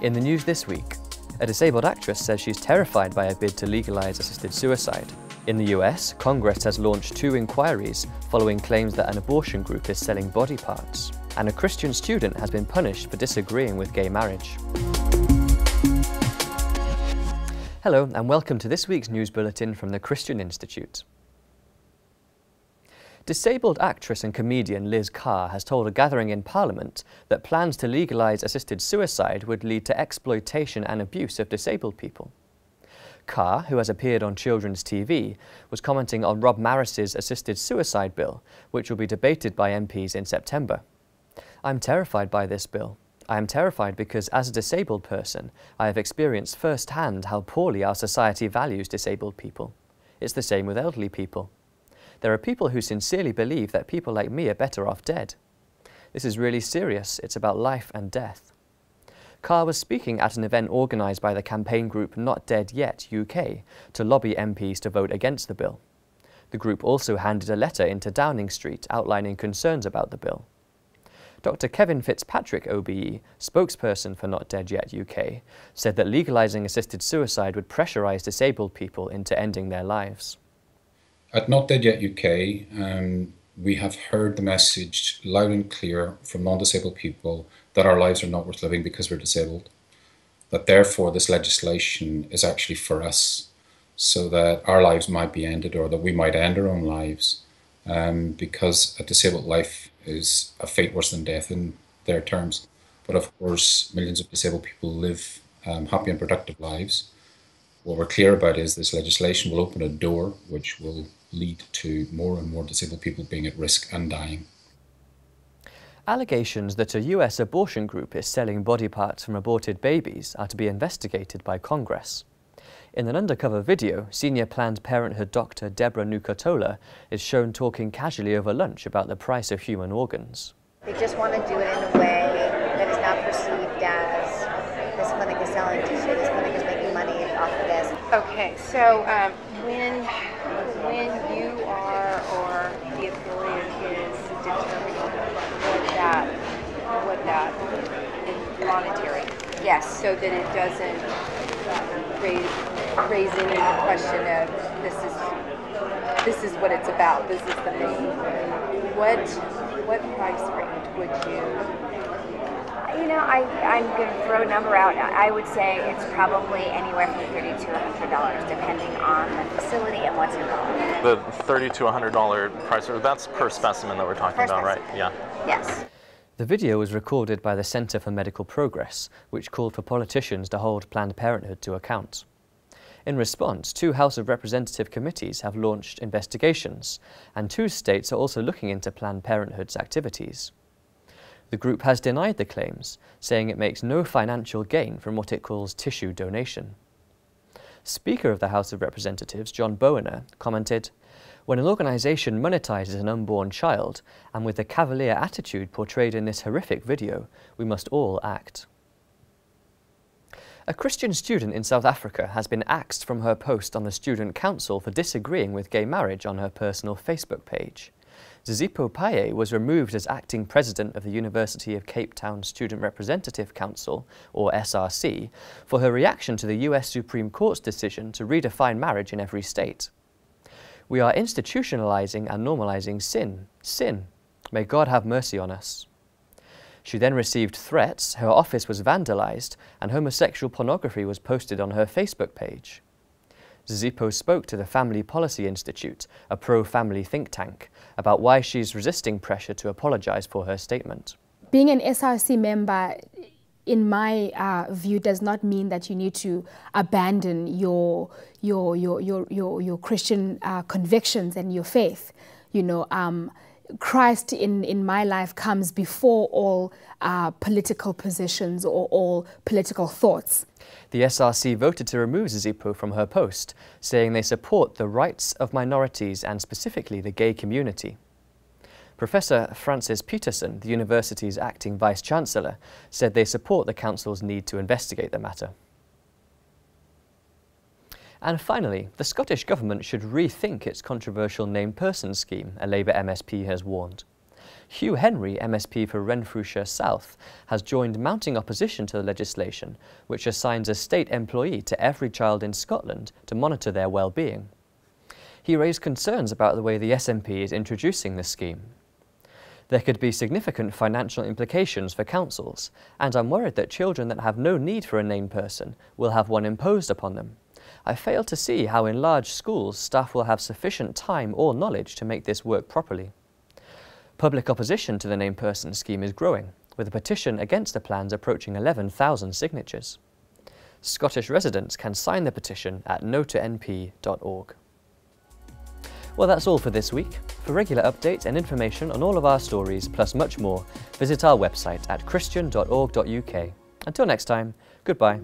In the news this week, a disabled actress says she's terrified by a bid to legalise assisted suicide. In the US, Congress has launched 2 inquiries following claims that an abortion group is selling body parts. And a Christian student has been punished for disagreeing with gay marriage. Hello and welcome to this week's news bulletin from the Christian Institute. Disabled actress and comedian Liz Carr has told a gathering in Parliament that plans to legalise assisted suicide would lead to exploitation and abuse of disabled people. Carr, who has appeared on children's TV, was commenting on Rob Maris's assisted suicide bill, which will be debated by MPs in September. "I'm terrified by this bill. I am terrified because, as a disabled person, I have experienced firsthand how poorly our society values disabled people. It's the same with elderly people. There are people who sincerely believe that people like me are better off dead. This is really serious. It's about life and death." Carr was speaking at an event organised by the campaign group Not Dead Yet UK to lobby MPs to vote against the bill. The group also handed a letter into Downing Street outlining concerns about the bill. Dr. Kevin Fitzpatrick, OBE, spokesperson for Not Dead Yet UK, said that legalising assisted suicide would pressurise disabled people into ending their lives. At Not Dead Yet UK, we have heard the message loud and clear from non-disabled people that our lives are not worth living because we're disabled, that therefore this legislation is actually for us, so that our lives might be ended or that we might end our own lives, because a disabled life is a fate worse than death in their terms. But of course, millions of disabled people live happy and productive lives. What we're clear about is this legislation will open a door which will lead to more and more disabled people being at risk and dying. Allegations that a US abortion group is selling body parts from aborted babies are to be investigated by Congress. In an undercover video, senior Planned Parenthood doctor Deborah Nucatola is shown talking casually over lunch about the price of human organs. "They just want to do it in a way that is not perceived as this clinic is selling tissue, this clinic is making money off of this." "Okay, so when you are or the authority is determining what that is monetary, yes, so that it doesn't raise any question of this is what it's about. This is the main. What price range would you?" "You know, I'm gonna throw a number out. I would say it's probably anywhere from $30 to $100, depending on the facility and what's involved." "The $30 to $100 price, that's per specimen that we're talking about, right?" "Yeah." "Yes." The video was recorded by the Center for Medical Progress, which called for politicians to hold Planned Parenthood to account. In response, 2 House of Representative committees have launched investigations, and 2 states are also looking into Planned Parenthood's activities. The group has denied the claims, saying it makes no financial gain from what it calls tissue donation. Speaker of the House of Representatives, John Boehner, commented, "When an organisation monetises an unborn child, and with the cavalier attitude portrayed in this horrific video, we must all act." A Christian student in South Africa has been axed from her post on the Student Council for disagreeing with gay marriage on her personal Facebook page. Zizipho Pae was removed as acting president of the University of Cape Town Student Representative Council, or SRC, for her reaction to the US Supreme Court's decision to redefine marriage in every state. "We are institutionalizing and normalizing sin. May God have mercy on us." She then received threats, her office was vandalized, and homosexual pornography was posted on her Facebook page. Zizipho spoke to the Family Policy Institute, a pro-family think tank, about why she's resisting pressure to apologize for her statement. "Being an SRC member, in my view, does not mean that you need to abandon your Christian convictions and your faith. You know, Christ in my life comes before all political positions or all political thoughts." The SRC voted to remove Zizipho from her post, saying they support the rights of minorities and specifically the gay community. Professor Frances Peterson, the university's acting vice-chancellor, said they support the council's need to investigate the matter. And finally, the Scottish Government should rethink its controversial Named Person scheme, a Labour MSP has warned. Hugh Henry, MSP for Renfrewshire South, has joined mounting opposition to the legislation, which assigns a state employee to every child in Scotland to monitor their well-being. He raised concerns about the way the SNP is introducing this scheme. There could be significant financial implications for councils, and I'm worried that children that have no need for a named person will have one imposed upon them. I fail to see how in large schools staff will have sufficient time or knowledge to make this work properly. Public opposition to the named person scheme is growing, with a petition against the plans approaching 11,000 signatures. Scottish residents can sign the petition at NO2NP.org. Well, that's all for this week. For regular updates and information on all of our stories, plus much more, visit our website at christian.org.uk. Until next time, goodbye.